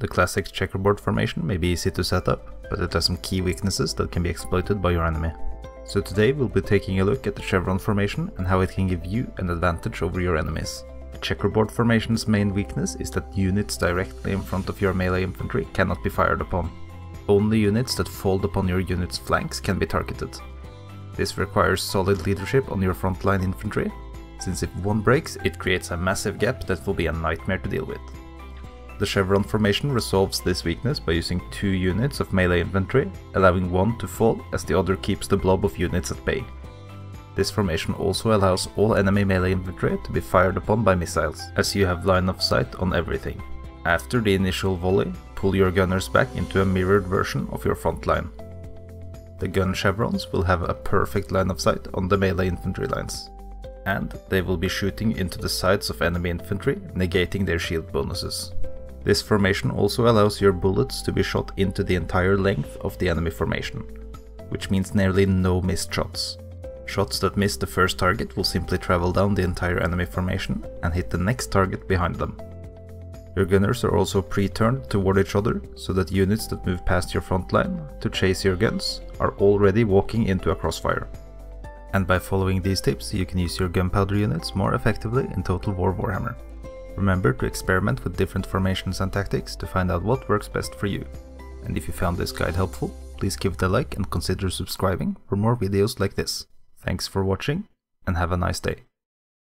The classic checkerboard formation may be easy to set up, but it has some key weaknesses that can be exploited by your enemy. So today we'll be taking a look at the chevron formation and how it can give you an advantage over your enemies. The checkerboard formation's main weakness is that units directly in front of your melee infantry cannot be fired upon. Only units that fold upon your unit's flanks can be targeted. This requires solid leadership on your frontline infantry, since if one breaks, it creates a massive gap that will be a nightmare to deal with. The chevron formation resolves this weakness by using 2 units of melee infantry, allowing one to fall as the other keeps the blob of units at bay. This formation also allows all enemy melee infantry to be fired upon by missiles, as you have line of sight on everything. After the initial volley, pull your gunners back into a mirrored version of your front line. The gun chevrons will have a perfect line of sight on the melee infantry lines, and they will be shooting into the sides of enemy infantry, negating their shield bonuses. This formation also allows your bullets to be shot into the entire length of the enemy formation, which means nearly no missed shots. Shots that miss the first target will simply travel down the entire enemy formation and hit the next target behind them. Your gunners are also pre-turned toward each other, so that units that move past your front line to chase your guns are already walking into a crossfire. And by following these tips, you can use your gunpowder units more effectively in Total War Warhammer. Remember to experiment with different formations and tactics to find out what works best for you. And if you found this guide helpful, please give it a like and consider subscribing for more videos like this. Thanks for watching, and have a nice day.